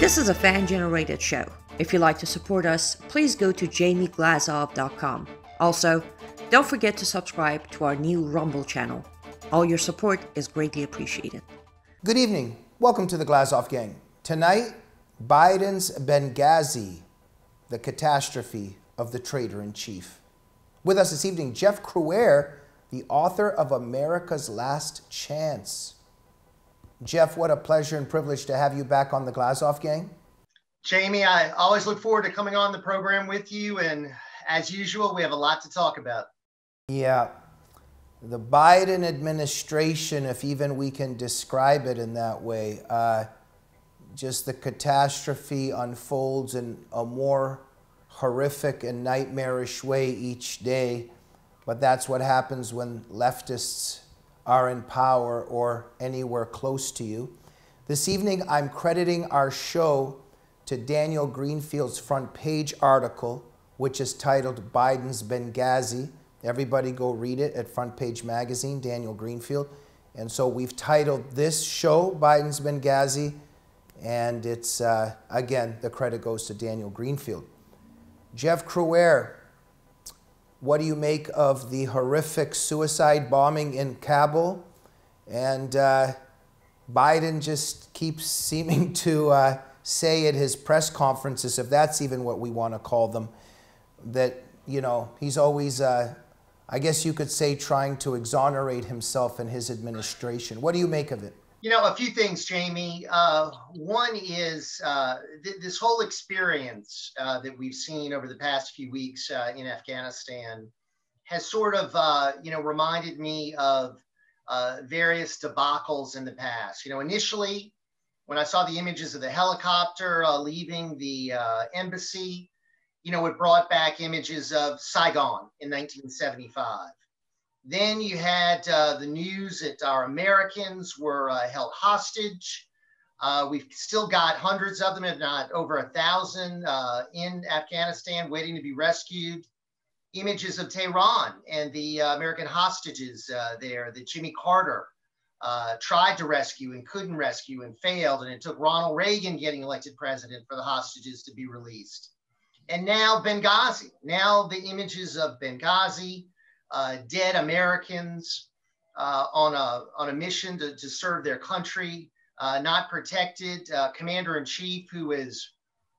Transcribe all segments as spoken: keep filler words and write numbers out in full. This is a fan-generated show. If you'd like to support us, please go to jamie glazov dot com. Also, don't forget to subscribe to our new Rumble channel. All your support is greatly appreciated. Good evening. Welcome to the Glazov Gang. Tonight, Biden's Benghazi, the catastrophe of the traitor-in-chief. With us this evening, Jeff Crouere, the author of America's Last Chance. Jeff, what a pleasure and privilege to have you back on the Glazov Gang. Jamie, I always look forward to coming on the program with you, and as usual, we have a lot to talk about. Yeah, the Biden administration, if even we can describe it in that way, uh, just the catastrophe unfolds in a more horrific and nightmarish way each day, but that's what happens when leftists are in power or anywhere close to you. This evening, I'm crediting our show to Daniel Greenfield's Front Page article, which is titled Biden's Benghazi. Everybody go read it at Front Page Magazine, Daniel Greenfield. And so we've titled this show, Biden's Benghazi, and it's, uh, again, the credit goes to Daniel Greenfield. Jeff Crouere, what do you make of the horrific suicide bombing in Kabul? And uh, Biden just keeps seeming to uh, say at his press conferences, if that's even what we want to call them, that, you know, he's always, uh, I guess you could say, trying to exonerate himself and his administration. What do you make of it? You know, a few things, Jamie. Uh, one is uh, th this whole experience uh, that we've seen over the past few weeks uh, in Afghanistan has sort of, uh, you know, reminded me of uh, various debacles in the past. You know, initially, when I saw the images of the helicopter uh, leaving the uh, embassy, you know, it brought back images of Saigon in nineteen seventy-five. Then you had uh, the news that our Americans were uh, held hostage. Uh, we've still got hundreds of them, if not over a thousand, uh, in Afghanistan waiting to be rescued. Images of Tehran and the uh, American hostages uh, there that Jimmy Carter uh, tried to rescue and couldn't rescue and failed. And it took Ronald Reagan getting elected president for the hostages to be released. And now Benghazi, now the images of Benghazi, Uh, dead Americans uh, on, a, on a mission to, to serve their country, uh, not protected, uh, commander-in-chief who is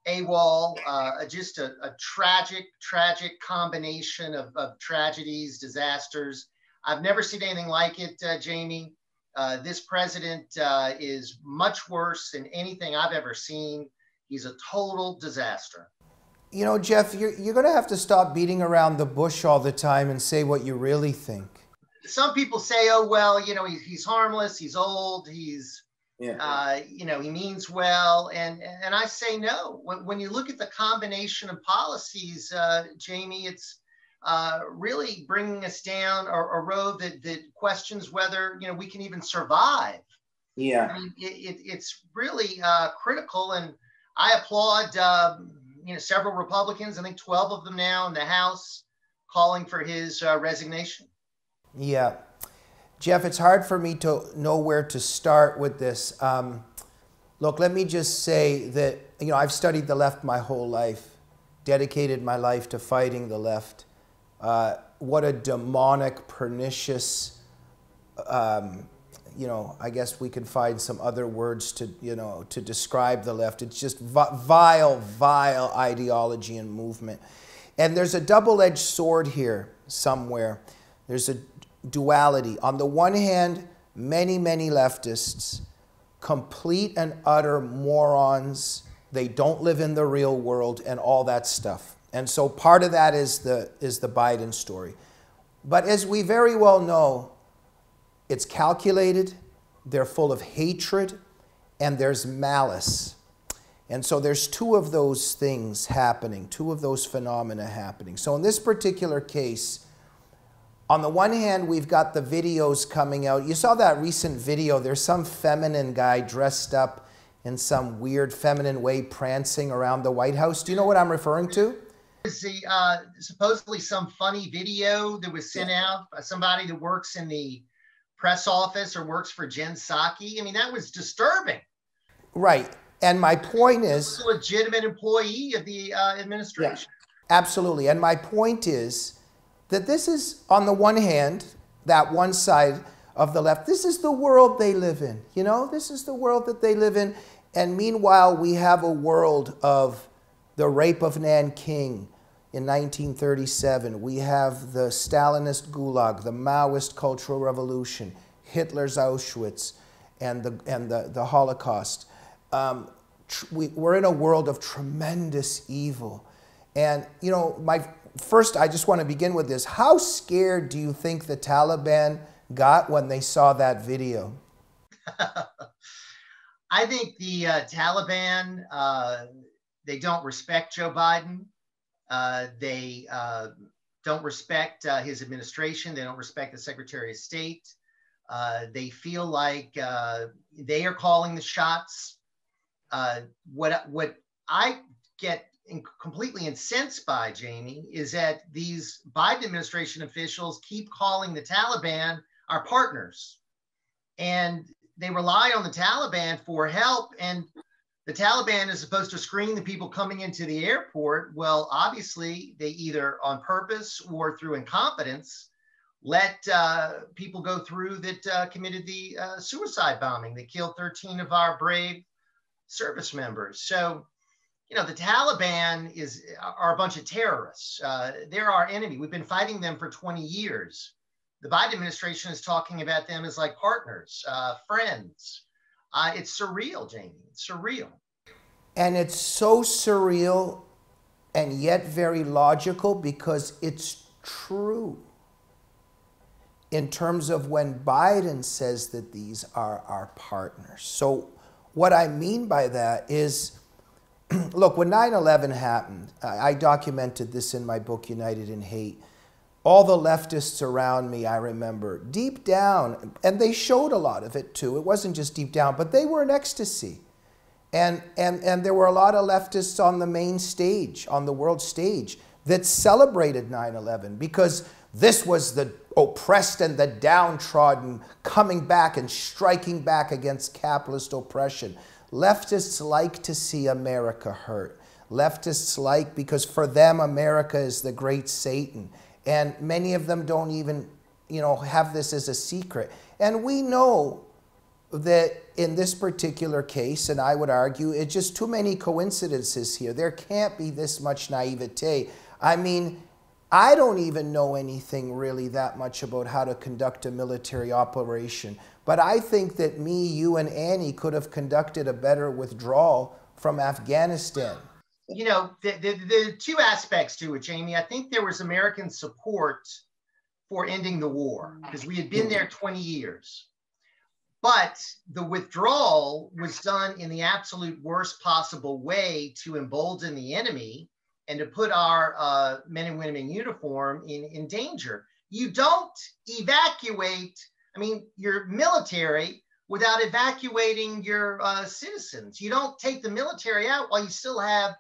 AWOL, uh, just a, a tragic, tragic combination of, of tragedies, disasters. I've never seen anything like it, uh, Jamie. Uh, this president uh, is much worse than anything I've ever seen. He's a total disaster. You know, Jeff, you're, you're going to have to stop beating around the bush all the time and say what you really think. Some people say, oh, well, you know, he, he's harmless, he's old, he's, yeah. uh, you know, he means well. And, and I say no. When, when you look at the combination of policies, uh, Jamie, it's uh, really bringing us down a, a road that, that questions whether, you know, we can even survive. Yeah. I mean, it, it, it's really uh, critical. And I applaud... Uh, you know, several Republicans, I think twelve of them now in the House, calling for his uh, resignation. Yeah. Jeff, it's hard for me to know where to start with this. Um, look, let me just say that, you know, I've studied the left my whole life, dedicated my life to fighting the left. Uh, what a demonic, pernicious, um, you know, I guess we can find some other words to, you know, to describe the left. It's just vile, vile ideology and movement. And there's a double-edged sword here somewhere. There's a duality. On the one hand, many, many leftists, complete and utter morons. They don't live in the real world and all that stuff. And so part of that is the, is the Biden story. But as we very well know, it's calculated, they're full of hatred, and there's malice. And so there's two of those things happening, two of those phenomena happening. So in this particular case, on the one hand, we've got the videos coming out. You saw that recent video. There's some feminine guy dressed up in some weird feminine way prancing around the White House. Do you know what I'm referring to? It's the, uh, supposedly some funny video that was sent out by somebody that works in the press office or works for Jen Psaki. I mean, that was disturbing. Right. And my point is, a legitimate employee of the uh, administration. Yeah, absolutely. And my point is that this is, on the one hand, that one side of the left, this is the world they live in. You know, this is the world that they live in. And meanwhile, we have a world of the rape of Nanking in nineteen thirty-seven. We have the Stalinist Gulag, the Maoist Cultural Revolution, Hitler's Auschwitz, and the, and the, the Holocaust. Um, tr we, we're in a world of tremendous evil. And, you know, my first, I just want to begin with this. How scared do you think the Taliban got when they saw that video? I think the uh, Taliban, uh, they don't respect Joe Biden. Uh, they uh, don't respect uh, his administration. They don't respect the Secretary of State. Uh, they feel like uh, they are calling the shots. Uh, what, what I get in completely incensed by, Jamie, is that these Biden administration officials keep calling the Taliban our partners. And they rely on the Taliban for help. And the Taliban is supposed to screen the people coming into the airport. Well, obviously, they either on purpose or through incompetence let uh, people go through that uh, committed the uh, suicide bombing that killed thirteen of our brave service members. So, you know, the Taliban is are a bunch of terrorists. Uh, they're our enemy. We've been fighting them for twenty years. The Biden administration is talking about them as like partners, uh, friends. Uh, it's surreal, Jamie. It's surreal. And it's so surreal and yet very logical because it's true. In terms of when Biden says that these are our partners. So what I mean by that is, look, when nine eleven happened, I documented this in my book, United in Hate, all the leftists around me, I remember, deep down, and they showed a lot of it too, it wasn't just deep down, but they were in ecstasy. And, and, and there were a lot of leftists on the main stage, on the world stage, that celebrated nine eleven because this was the oppressed and the downtrodden coming back and striking back against capitalist oppression. Leftists like to see America hurt. Leftists like, because for them, America is the great Satan. And many of them don't even, you know, have this as a secret. And we know that in this particular case, and I would argue, it's just too many coincidences here. There can't be this much naivete. I mean, I don't even know anything really that much about how to conduct a military operation. But I think that me, you, and Annie could have conducted a better withdrawal from Afghanistan. You know, there are two aspects to it, Jamie. I think there was American support for ending the war because we had been there twenty years. But the withdrawal was done in the absolute worst possible way to embolden the enemy and to put our uh, men and women in uniform in, in danger. You don't evacuate, I mean, your military without evacuating your uh, citizens. You don't take the military out while you still have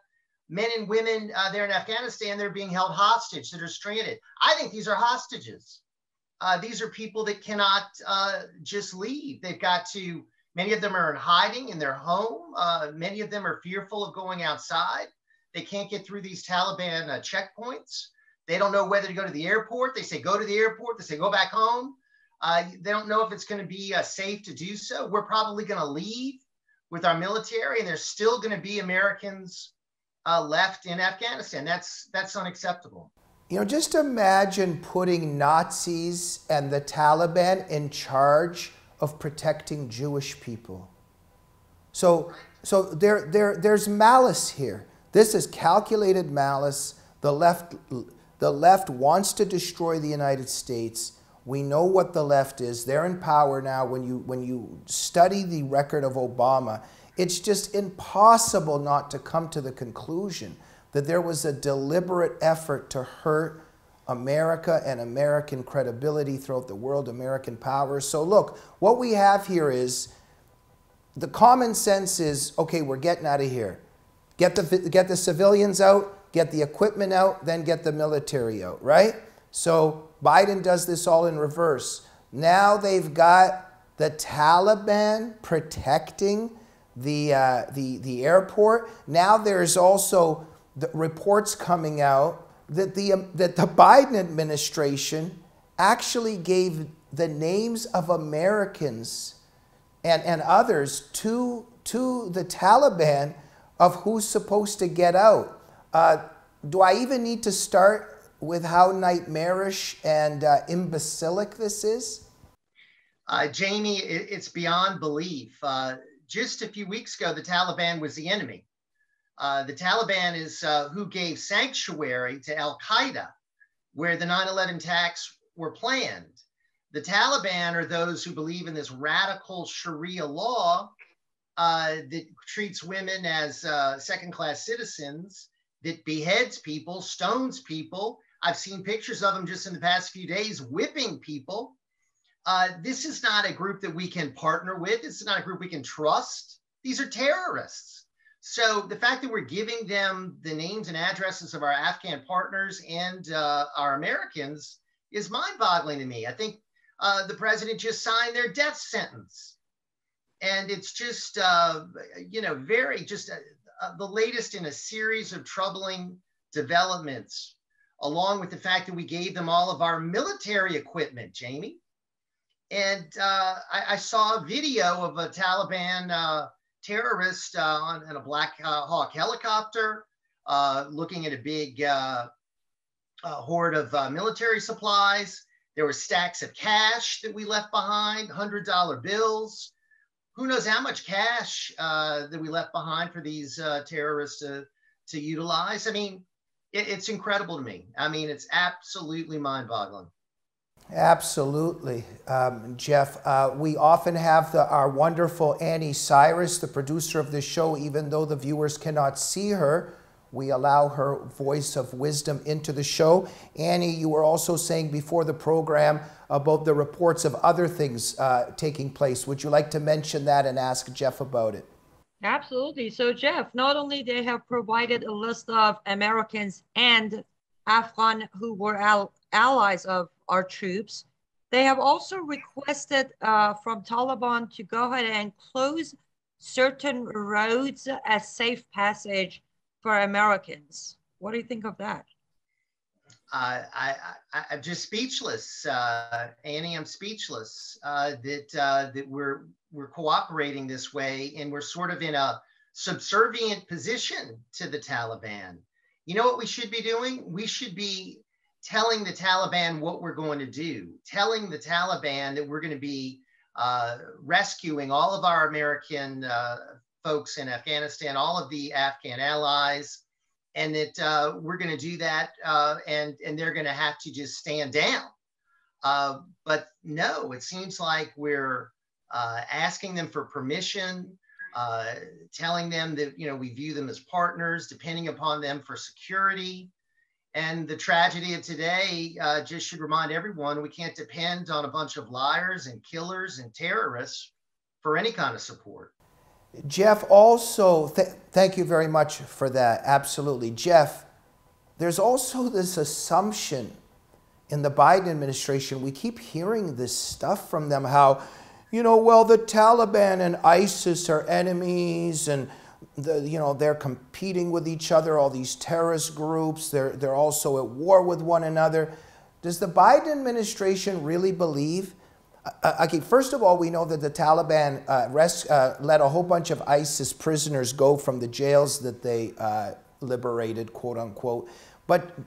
men and women uh, there in Afghanistan that are being held hostage, that are stranded. I think these are hostages. Uh, these are people that cannot uh, just leave. They've got to, many of them are in hiding in their home. Uh, many of them are fearful of going outside. They can't get through these Taliban uh, checkpoints. They don't know whether to go to the airport. They say, go to the airport. They say, go back home. Uh, they don't know if it's going to be uh, safe to do so. We're probably going to leave with our military, and there's still going to be Americans uh, left in Afghanistan. That's, that's unacceptable. You know, just imagine putting Nazis and the Taliban in charge of protecting Jewish people. So, so there, there, there's malice here. This is calculated malice. The left, the left wants to destroy the United States. We know what the left is. They're in power now. When you, when you study the record of Obama, it's just impossible not to come to the conclusion that there was a deliberate effort to hurt America and American credibility throughout the world, American power. So look, what we have here is the common sense is, okay, we're getting out of here. Get the, get the civilians out, get the equipment out, then get the military out, right? So Biden does this all in reverse. Now they've got the Taliban protecting the uh, the the airport. Now there's also the reports coming out that the um, that the Biden administration actually gave the names of Americans and and others to to the Taliban of who's supposed to get out. Uh, do I even need to start with how nightmarish and uh, imbecilic this is? Uh, Jamie, it, it's beyond belief. Uh, just a few weeks ago, the Taliban was the enemy. Uh, the Taliban is uh, who gave sanctuary to al-Qaeda, where the nine eleven attacks were planned. The Taliban are those who believe in this radical Sharia law uh, that treats women as uh, second-class citizens, that beheads people, stones people. I've seen pictures of them just in the past few days whipping people. Uh, this is not a group that we can partner with. This is not a group we can trust. These are terrorists. So the fact that we're giving them the names and addresses of our Afghan partners and uh, our Americans is mind-boggling to me. I think uh, the president just signed their death sentence. And it's just, uh, you know, very just uh, uh, the latest in a series of troubling developments, along with the fact that we gave them all of our military equipment, Jamie. And uh, I, I saw a video of a Taliban uh, terrorist uh, on, on a Black uh, Hawk helicopter uh, looking at a big uh, a hoard of uh, military supplies. There were stacks of cash that we left behind, one hundred dollar bills. Who knows how much cash uh, that we left behind for these uh, terrorists to, to utilize. I mean, it, it's incredible to me. I mean, it's absolutely mind-boggling. Absolutely, um, Jeff. Uh, we often have the, our wonderful Annie Cyrus, the producer of the show, even though the viewers cannot see her, we allow her voice of wisdom into the show. Annie, you were also saying before the program about the reports of other things uh, taking place. Would you like to mention that and ask Jeff about it? Absolutely. So, Jeff, not only they have provided a list of Americans and Afghan who were al allies of our troops, they have also requested uh, from Taliban to go ahead and close certain roads as safe passage for Americans. What do you think of that? Uh, I, I, I'm just speechless, uh, Annie. I'm speechless uh, that uh, that we're we're cooperating this way, and we're sort of in a subservient position to the Taliban. You know what we should be doing? We should be telling the Taliban what we're going to do, telling the Taliban that we're going to be uh, rescuing all of our American uh, folks in Afghanistan, all of the Afghan allies, and that uh, we're going to do that, uh, and, and they're going to have to just stand down. Uh, but no, it seems like we're uh, asking them for permission, uh, telling them that, you know, we view them as partners, depending upon them for security. And the tragedy of today uh, just should remind everyone we can't depend on a bunch of liars and killers and terrorists for any kind of support. Jeff, also, th thank you very much for that. Absolutely. Jeff, there's also this assumption in the Biden administration, we keep hearing this stuff from them, how, you know, well, the Taliban and ISIS are enemies, and, the, you know, they're competing with each other, all these terrorist groups, they're, they're also at war with one another. Does the Biden administration really believe? Uh, okay, first of all, we know that the Taliban uh, res uh, let a whole bunch of ISIS prisoners go from the jails that they uh, liberated, quote unquote. But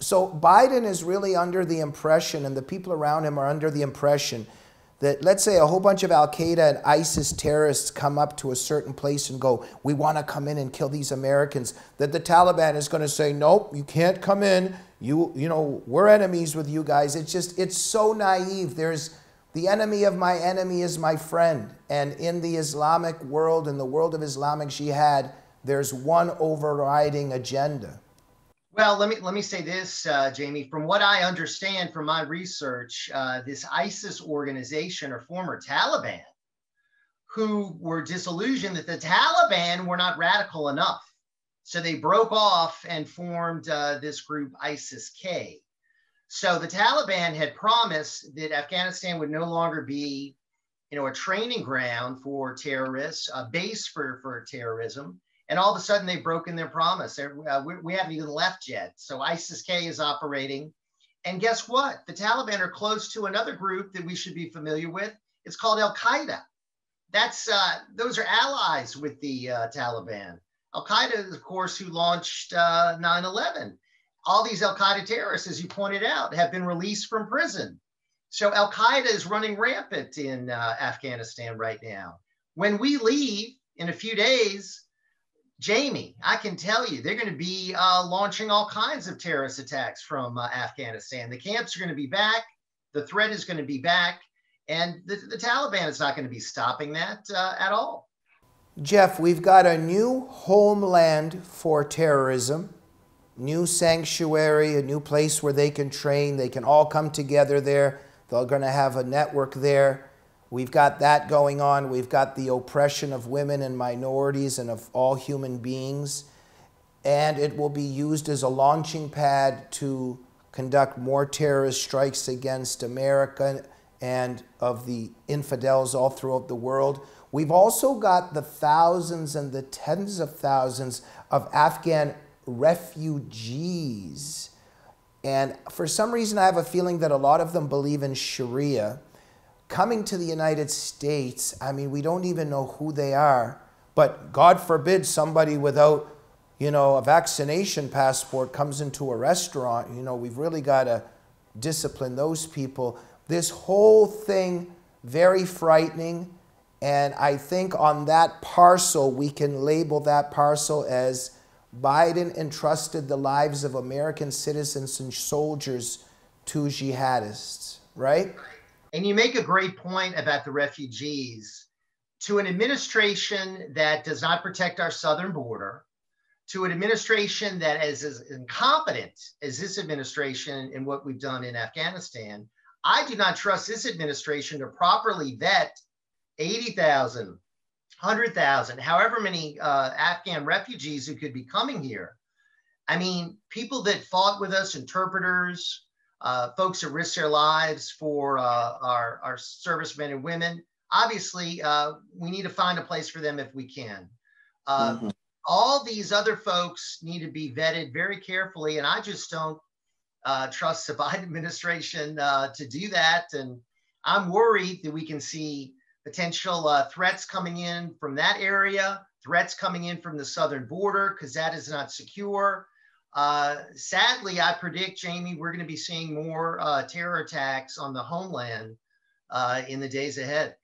so Biden is really under the impression, and the people around him are under the impression, that let's say a whole bunch of al-Qaeda and ISIS terrorists come up to a certain place and go, we want to come in and kill these Americans, that the Taliban is going to say, nope, you can't come in. You, you know, we're enemies with you guys. It's just, it's so naive. There's the enemy of my enemy is my friend. And in the Islamic world, in the world of Islamic jihad, there's one overriding agenda. Well, let me let me say this, uh, Jamie. From what I understand from my research, uh, this ISIS organization are former Taliban who were disillusioned that the Taliban were not radical enough, so they broke off and formed uh, this group ISIS-K. So the Taliban had promised that Afghanistan would no longer be you know, a training ground for terrorists, a base for, for terrorism. And all of a sudden they've broken their promise. Uh, we, we haven't even left yet. So ISIS-K is operating. And guess what? The Taliban are close to another group that we should be familiar with. It's called Al-Qaeda. That's, uh, those are allies with the uh, Taliban. Al-Qaeda is, of course, who launched uh, nine eleven. All these Al-Qaeda terrorists, as you pointed out, have been released from prison. So Al-Qaeda is running rampant in uh, Afghanistan right now. When we leave in a few days, Jamie, I can tell you, they're going to be uh, launching all kinds of terrorist attacks from uh, Afghanistan. The camps are going to be back. The threat is going to be back. And the, the Taliban is not going to be stopping that uh, at all. Jeff, we've got a new homeland for terrorism, new sanctuary, a new place where they can train. They can all come together there. They're going to have a network there. We've got that going on. We've got the oppression of women and minorities and of all human beings. And it will be used as a launching pad to conduct more terrorist strikes against America and of the infidels all throughout the world. We've also got the thousands and the tens of thousands of Afghan refugees. And for some reason, I have a feeling that a lot of them believe in Sharia. Coming to the United States, I mean, we don't even know who they are, but God forbid somebody without, you know, a vaccination passport comes into a restaurant. You know, we've really got to discipline those people. This whole thing, very frightening. And I think on that parcel, we can label that parcel as Biden entrusted the lives of American citizens and soldiers to jihadists, right? And you make a great point about the refugees. To an administration that does not protect our southern border, to an administration that is as incompetent as this administration in what we've done in Afghanistan, I do not trust this administration to properly vet eighty thousand, one hundred thousand, however many uh, Afghan refugees who could be coming here. I mean, people that fought with us, interpreters, uh, folks that risked their lives for uh, our, our servicemen and women. Obviously, uh, we need to find a place for them if we can. Uh, mm-hmm. All these other folks need to be vetted very carefully, and I just don't uh, trust the Biden administration uh, to do that. And I'm worried that we can see potential uh, threats coming in from that area, threats coming in from the southern border, because that is not secure. Uh, sadly, I predict, Jamie, we're going to be seeing more uh, terror attacks on the homeland uh, in the days ahead.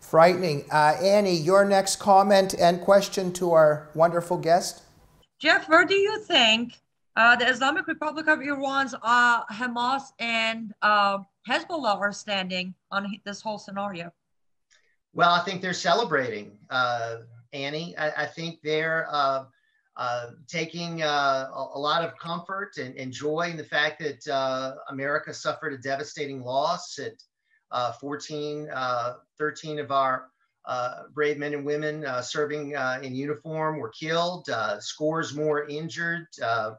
Frightening. Uh, Annie, your next comment and question to our wonderful guest. Jeff, where do you think uh, the Islamic Republic of Iran's uh, Hamas and uh, Hezbollah are standing on this whole scenario? Well, I think they're celebrating, uh, Annie. I, I think they're uh, uh, taking uh, a lot of comfort and, and joy in the fact that uh, America suffered a devastating loss at uh, fourteen, thirteen of our uh, brave men and women uh, serving uh, in uniform were killed, uh, scores more injured, uh,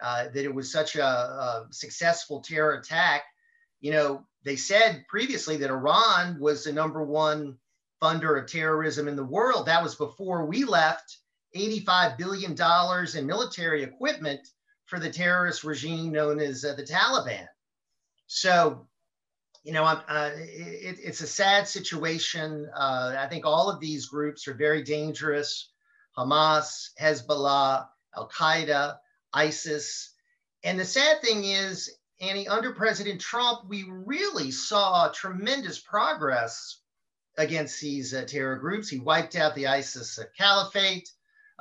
uh, that it was such a, a successful terror attack. You know, they said previously that Iran was the number one funder of terrorism in the world. That was before we left. Eighty-five billion dollars in military equipment for the terrorist regime known as uh, the Taliban. So, you know, I'm, uh, it, it's a sad situation. Uh, I think all of these groups are very dangerous. Hamas, Hezbollah, Al-Qaeda, ISIS. And the sad thing is, Annie, under President Trump, we really saw tremendous progress against these uh, terror groups. He wiped out the ISIS uh, caliphate.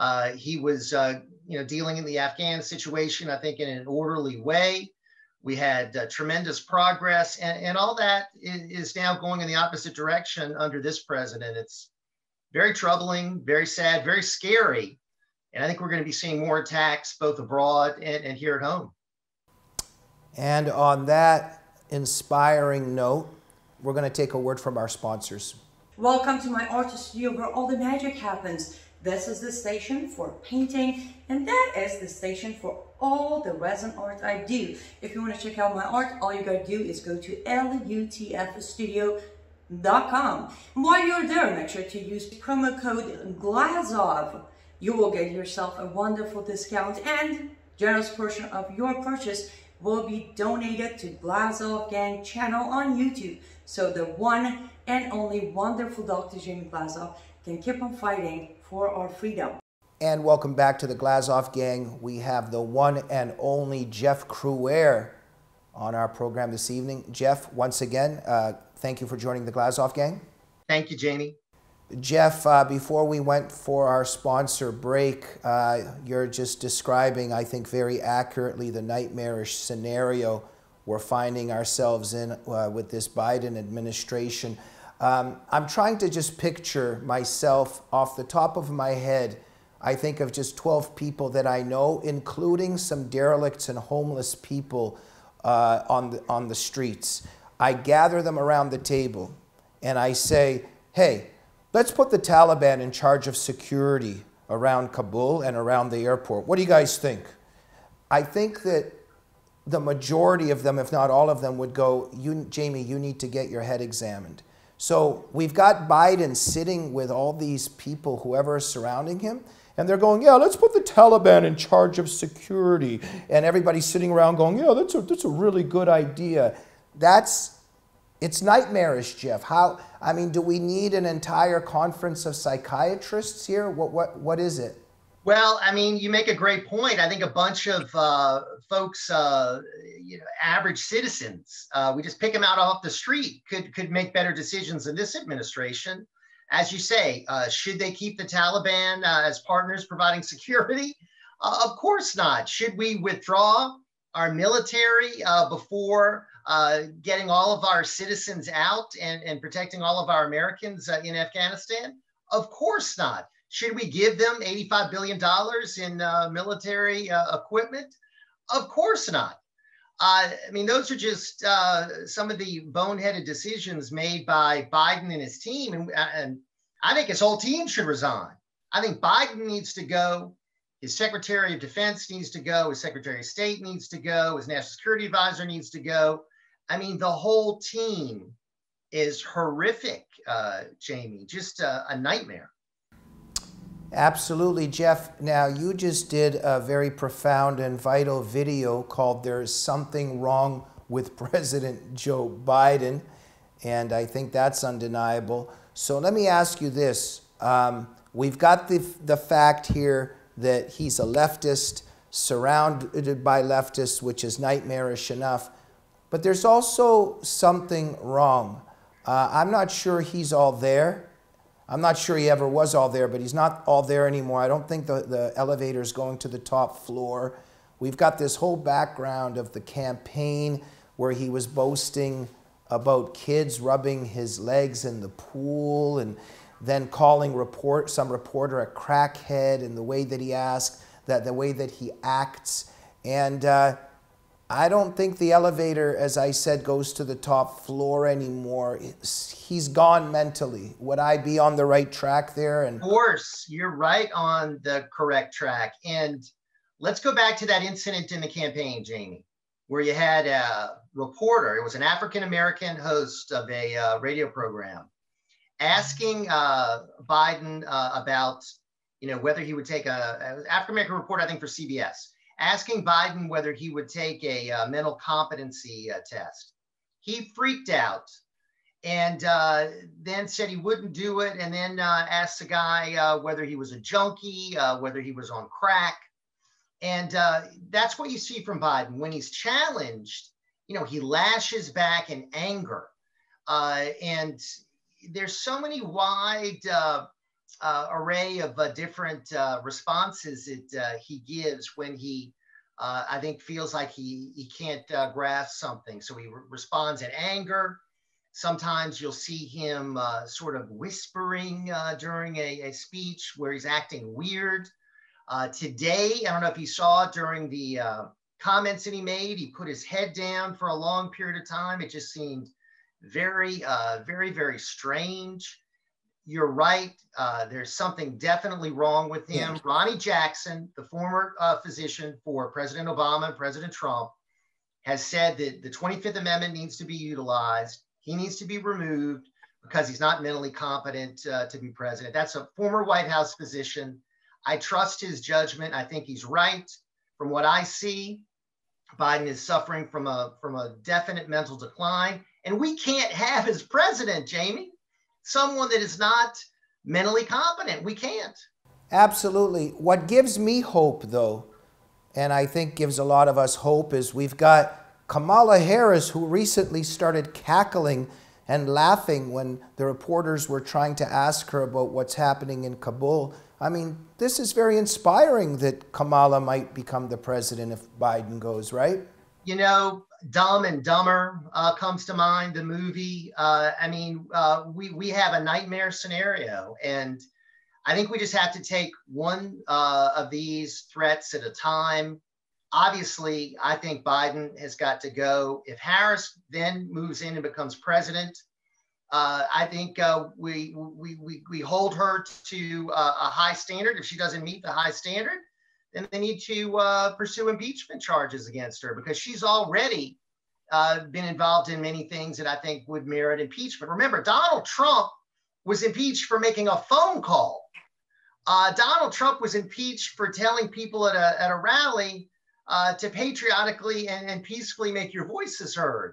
Uh, he was uh, you know, dealing in the Afghan situation, I think, in an orderly way. We had uh, tremendous progress, and, and all that is, is now going in the opposite direction under this president. It's very troubling, very sad, very scary. And I think we're going to be seeing more attacks both abroad and, and here at home. And on that inspiring note, we're going to take a word from our sponsors. Welcome to my art studio where all the magic happens. This is the station for painting, and that is the station for all the resin art I do. If you want to check out my art, all you got to do is go to L U T F studio dot com mypillow dot com. While you're there, make sure to use promo code GLAZOV. You will get yourself a wonderful discount, and generous portion of your purchase will be donated to Glazov Gang channel on YouTube, so the one and only wonderful Doctor Jamie Glazov can keep on fighting for our freedom. And welcome back to the Glazov Gang. We have the one and only Jeff Crouere on our program this evening. Jeff, once again, uh, thank you for joining the Glazov Gang. Thank you, Jamie. Jeff, uh, before we went for our sponsor break, uh, you're just describing, I think, very accurately the nightmarish scenario we're finding ourselves in uh, with this Biden administration. Um, I'm trying to just picture myself off the top of my head. I think of just twelve people that I know, including some derelicts and homeless people uh, on the, on the streets. I gather them around the table and I say, hey, let's put the Taliban in charge of security around Kabul and around the airport. What do you guys think? I think that the majority of them, if not all of them, would go, you, Jamie, you need to get your head examined. So we've got Biden sitting with all these people, whoever is surrounding him, and they're going, yeah, let's put the Taliban in charge of security. And everybody's sitting around going, yeah, that's a, that's a really good idea. That's... It's nightmarish, Jeff. How, I mean, do we need an entire conference of psychiatrists here? What, what, what is it? Well, I mean, you make a great point. I think a bunch of uh, folks, uh, you know, average citizens, uh, we just pick them out off the street, could, could make better decisions in this administration. As you say, uh, should they keep the Taliban uh, as partners providing security? Uh, of course not. Should we withdraw our military uh, before Uh, getting all of our citizens out and, and protecting all of our Americans uh, in Afghanistan? Of course not. Should we give them eighty-five billion dollars in uh, military uh, equipment? Of course not. Uh, I mean, those are just uh, some of the boneheaded decisions made by Biden and his team. And, and I think his whole team should resign. I think Biden needs to go. His Secretary of Defense needs to go. His Secretary of State needs to go. His National Security Advisor needs to go. I mean, the whole team is horrific, uh, Jamie, just a, a nightmare. Absolutely, Jeff. Now, you just did a very profound and vital video called There's Something Wrong with President Joe Biden, and I think that's undeniable. So let me ask you this. Um, we've got the, the fact here that he's a leftist, surrounded by leftists, which is nightmarish enough. But there's also something wrong. Uh, I'm not sure he's all there. I'm not sure he ever was all there, but he's not all there anymore. I don't think the, the elevator is going to the top floor. We've got this whole background of the campaign where he was boasting about kids rubbing his legs in the pool and then calling report, some reporter a crackhead and the way that he asked, that the way that he acts. And uh, I don't think the elevator, as I said, goes to the top floor anymore. It's, he's gone mentally. Would I be on the right track there? And of course, you're right on the correct track. And let's go back to that incident in the campaign, Jamie, where you had a reporter, it was an African-American host of a uh, radio program, asking uh, Biden uh, about, you know, whether he would take a, African-American reporter, I think for C B S, asking Biden whether he would take a uh, mental competency uh, test. He freaked out and uh, then said he wouldn't do it, and then uh, asked the guy uh, whether he was a junkie, uh, whether he was on crack. And uh, that's what you see from Biden. When he's challenged, you know, he lashes back in anger. Uh, and there's so many wide uh, Uh, array of uh, different uh, responses that uh, he gives when he, uh, I think, feels like he, he can't uh, grasp something. So he re responds in anger. Sometimes you'll see him uh, sort of whispering uh, during a, a speech where he's acting weird. Uh, today, I don't know if you saw during the uh, comments that he made, he put his head down for a long period of time. It just seemed very, uh, very, very strange. You're right. Uh, there's something definitely wrong with him. Yeah. Ronnie Jackson, the former uh, physician for President Obama and President Trump, has said that the twenty-fifth Amendment needs to be utilized. He needs to be removed because he's not mentally competent uh, to be president. That's a former White House physician. I trust his judgment. I think he's right. From what I see, Biden is suffering from a, from a definite mental decline. And we can't have as president, Jamie, someone that is not mentally competent. We can't. Absolutely. What gives me hope, though, and I think gives a lot of us hope, is we've got Kamala Harris, who recently started cackling and laughing when the reporters were trying to ask her about what's happening in Kabul. I mean, this is very inspiring that Kamala might become the president if Biden goes, right? You know, Dumb and Dumber uh, comes to mind, the movie. Uh, I mean, uh, we, we have a nightmare scenario. And I think we just have to take one uh, of these threats at a time. Obviously, I think Biden has got to go. If Harris then moves in and becomes president, uh, I think uh, we, we, we, we hold her to uh, a high standard. If she doesn't meet the high standard, then they need to uh, pursue impeachment charges against her, because she's already uh, been involved in many things that I think would merit impeachment. Remember, Donald Trump was impeached for making a phone call. Uh, Donald Trump was impeached for telling people at a, at a rally Uh, to patriotically and, and peacefully make your voices heard.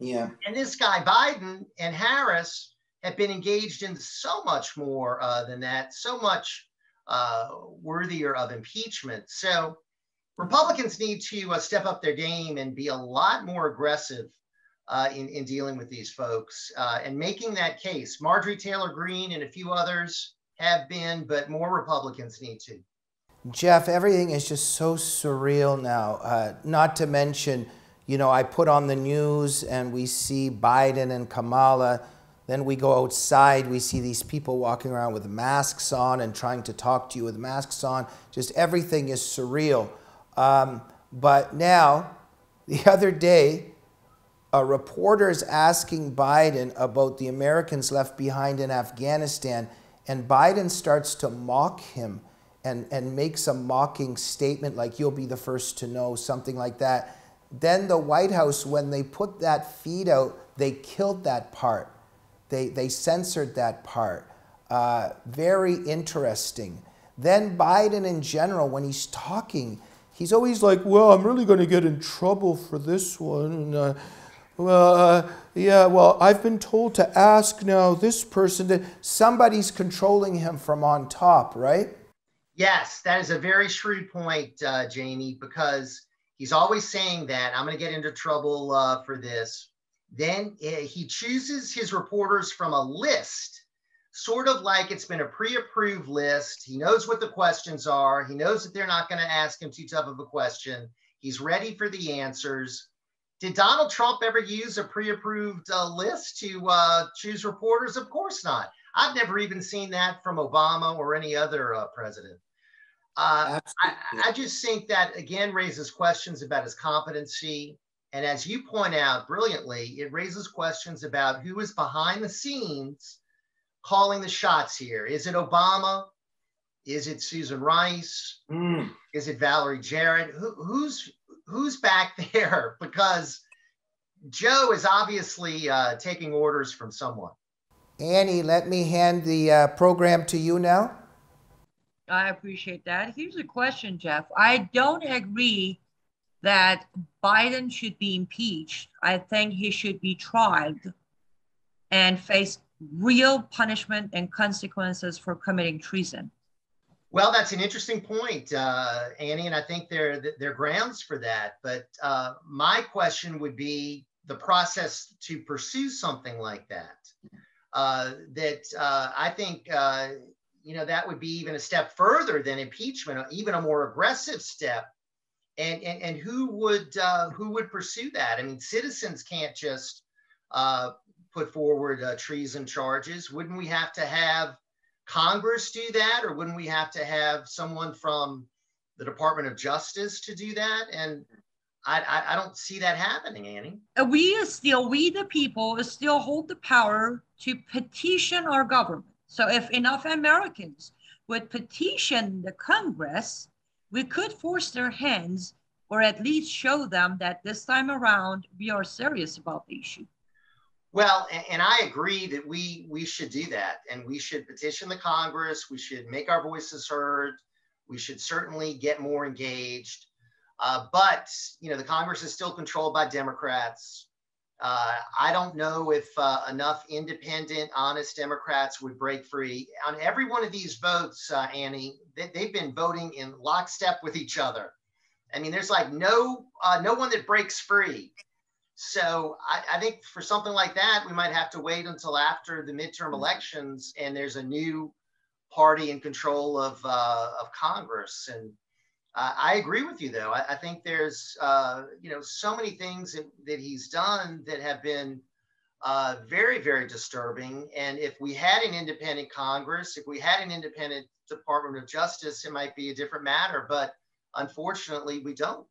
Yeah. And this guy Biden and Harris have been engaged in so much more uh, than that, so much uh, worthier of impeachment. So Republicans need to uh, step up their game and be a lot more aggressive uh, in, in dealing with these folks uh, and making that case. Marjorie Taylor Greene and a few others have been, but more Republicans need to. Jeff, everything is just so surreal now, uh, not to mention, you know, I put on the news and we see Biden and Kamala, then we go outside, we see these people walking around with masks on and trying to talk to you with masks on. Just everything is surreal. Um, but now, the other day, a reporter's asking Biden about the Americans left behind in Afghanistan, and Biden starts to mock him. And, and makes a mocking statement like, you'll be the first to know, something like that. Then the White House, when they put that feed out, they killed that part. They, they censored that part. Uh, very interesting. Then Biden in general, when he's talking, he's always like, well, I'm really going to get in trouble for this one. And, uh, well, uh, yeah, well, I've been told to ask now this person. That somebody's controlling him from on top, right? Yes, that is a very shrewd point, uh, Jamie, because he's always saying that I'm going to get into trouble uh, for this. Then uh, he chooses his reporters from a list, sort of like it's been a pre-approved list. He knows what the questions are. He knows that they're not going to ask him too tough of a question. He's ready for the answers. Did Donald Trump ever use a pre-approved uh, list to uh, choose reporters? Of course not. I've never even seen that from Obama or any other uh, president. Uh, I, I just think that, again, raises questions about his competency. And as you point out brilliantly, it raises questions about who is behind the scenes calling the shots here. Is it Obama? Is it Susan Rice? Mm. Is it Valerie Jarrett? Who, who's, who's back there? Because Joe is obviously uh, taking orders from someone. Annie, let me hand the uh, program to you now. I appreciate that. Here's a question, Jeff. I don't agree that Biden should be impeached. I think he should be tried and face real punishment and consequences for committing treason. Well, that's an interesting point, uh, Annie, and I think there, there are grounds for that. But uh, my question would be the process to pursue something like that. Uh, that uh, I think, uh, you know, that would be even a step further than impeachment, even a more aggressive step. And, and, and who would uh, who would pursue that? I mean, citizens can't just uh, put forward uh, treason charges. Wouldn't we have to have Congress do that? Or wouldn't we have to have someone from the Department of Justice to do that? And I, I don't see that happening, Annie. We still, we the people, still hold the power to petition our government. So if enough Americans would petition the Congress, we could force their hands, or at least show them that this time around, we are serious about the issue. Well, and, and I agree that we we should do that, and we should petition the Congress. We should make our voices heard. We should certainly get more engaged. Uh, but you know, the Congress is still controlled by Democrats. Uh, I don't know if uh, enough independent, honest Democrats would break free. On every one of these votes, uh, Annie, they, they've been voting in lockstep with each other. I mean, there's like no uh, no one that breaks free. So I, I think for something like that, we might have to wait until after the midterm elections and there's a new party in control of uh, of Congress. And uh, I agree with you, though. I, I think there's uh, you know, so many things that, that he's done that have been uh, very, very disturbing. And if we had an independent Congress, if we had an independent Department of Justice, it might be a different matter. But unfortunately, we don't.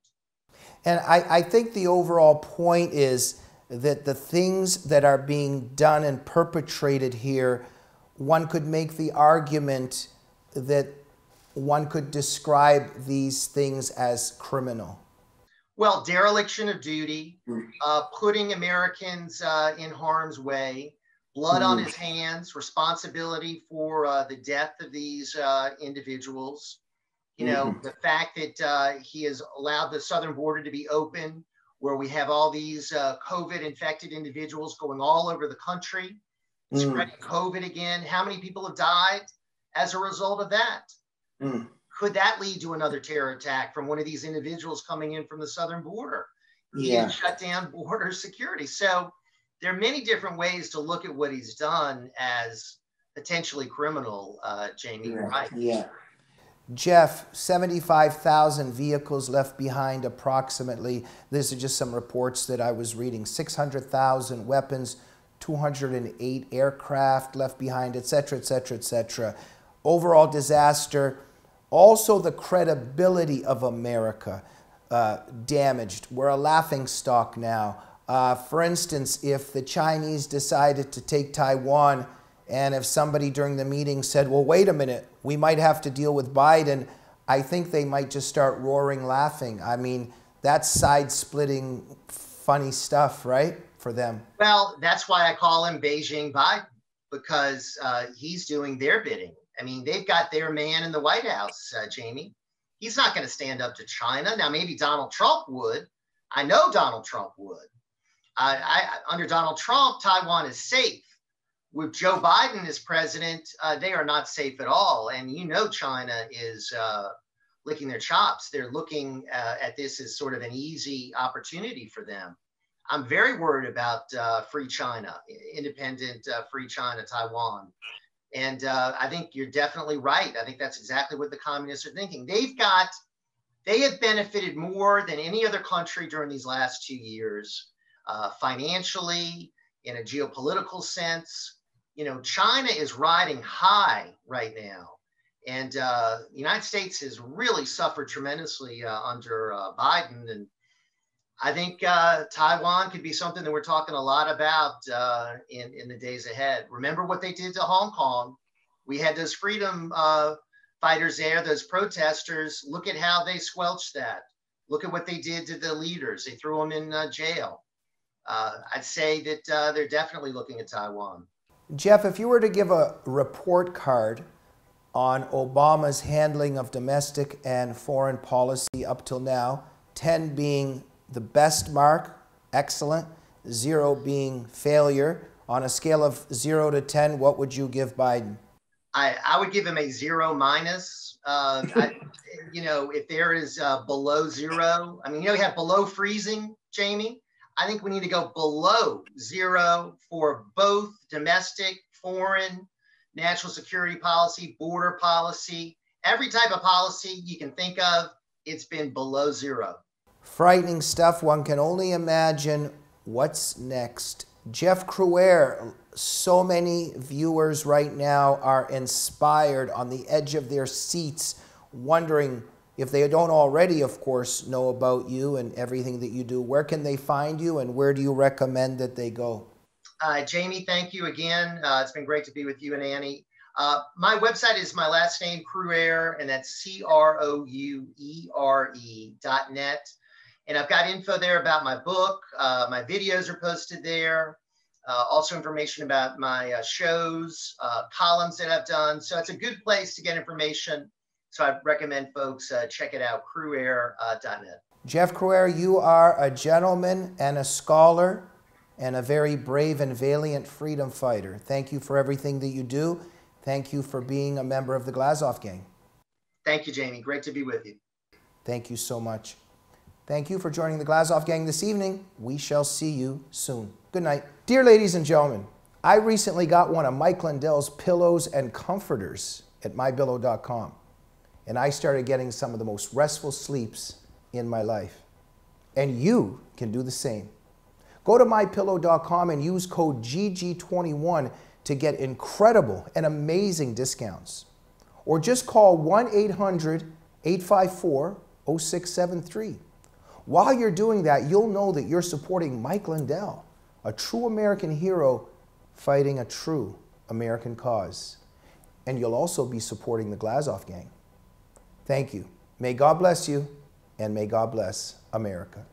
And I, I think the overall point is that the things that are being done and perpetrated here, one could make the argument that one could describe these things as criminal. Well, dereliction of duty, uh, putting Americans uh, in harm's way, blood on his hands, responsibility for uh, the death of these uh, individuals. You know, mm-hmm. the fact that uh, he has allowed the southern border to be open, where we have all these uh, COVID-infected individuals going all over the country, mm. spreading COVID again. How many people have died as a result of that? Mm. Could that lead to another terror attack from one of these individuals coming in from the southern border? He yeah. shut down border security. So there are many different ways to look at what he's done as potentially criminal, uh, Jamie, yeah. right? Yeah. Jeff, seventy-five thousand vehicles left behind approximately. These are just some reports that I was reading. six hundred thousand weapons, two hundred eight aircraft left behind, et cetera, et cetera, et cetera. Overall disaster. Also the credibility of America uh, damaged. We're a laughingstock now. Uh, for instance, if the Chinese decided to take Taiwan, and if somebody during the meeting said, well, wait a minute, we might have to deal with Biden, I think they might just start roaring laughing. I mean, that's side-splitting funny stuff, right, for them? Well, that's why I call him Beijing Biden, because uh, he's doing their bidding. I mean, they've got their man in the White House, uh, Jamie. He's not going to stand up to China. Now, maybe Donald Trump would. I know Donald Trump would. Uh, I, under Donald Trump, Taiwan is safe. With Joe Biden as president, uh, they are not safe at all. And you know China is uh, licking their chops. They're looking uh, at this as sort of an easy opportunity for them. I'm very worried about uh, free China, independent uh, free China, Taiwan. And uh, I think you're definitely right. I think that's exactly what the communists are thinking. They've got, they have benefited more than any other country during these last two years, uh, financially, in a geopolitical sense. You know, China is riding high right now, and uh, the United States has really suffered tremendously uh, under uh, Biden. And I think uh, Taiwan could be something that we're talking a lot about uh, in, in the days ahead. Remember what they did to Hong Kong. We had those freedom uh, fighters there, those protesters. Look at how they squelched that. Look at what they did to the leaders. They threw them in uh, jail. Uh, I'd say that uh, they're definitely looking at Taiwan. Jeff, if you were to give a report card on Obama's handling of domestic and foreign policy up till now, ten being the best mark, excellent, zero being failure, on a scale of zero to ten, what would you give Biden? I, I would give him a zero minus. Uh, I, you know, if there is uh, below zero, I mean, you know, you have below freezing, Jamie. I think we need to go below zero for both domestic, foreign, national security policy, border policy, every type of policy you can think of, it's been below zero. Frightening stuff. One can only imagine what's next. Jeff Crouere, so many viewers right now are inspired, on the edge of their seats, wondering, if they don't already, of course, know about you and everything that you do, where can they find you and where do you recommend that they go? Uh, Jamie, thank you again. Uh, it's been great to be with you and Annie. Uh, my website is my last name, Crouere, and that's C R O U E R E dot net. And I've got info there about my book. Uh, my videos are posted there. Uh, also information about my uh, shows, uh, columns that I've done. So it's a good place to get information. So I recommend folks uh, check it out, Crouere dot net. Jeff Crouere, you are a gentleman and a scholar and a very brave and valiant freedom fighter. Thank you for everything that you do. Thank you for being a member of the Glazov Gang. Thank you, Jamie. Great to be with you. Thank you so much. Thank you for joining the Glazov Gang this evening. We shall see you soon. Good night. Dear ladies and gentlemen, I recently got one of Mike Lindell's pillows and comforters at my pillow dot com, and I started getting some of the most restful sleeps in my life. And you can do the same. Go to my pillow dot com and use code G G twenty-one to get incredible and amazing discounts. Or just call one eight hundred, eight five four, oh six seven three. While you're doing that, you'll know that you're supporting Mike Lindell, a true American hero fighting a true American cause. And you'll also be supporting the Glazov Gang. Thank you. May God bless you, and may God bless America.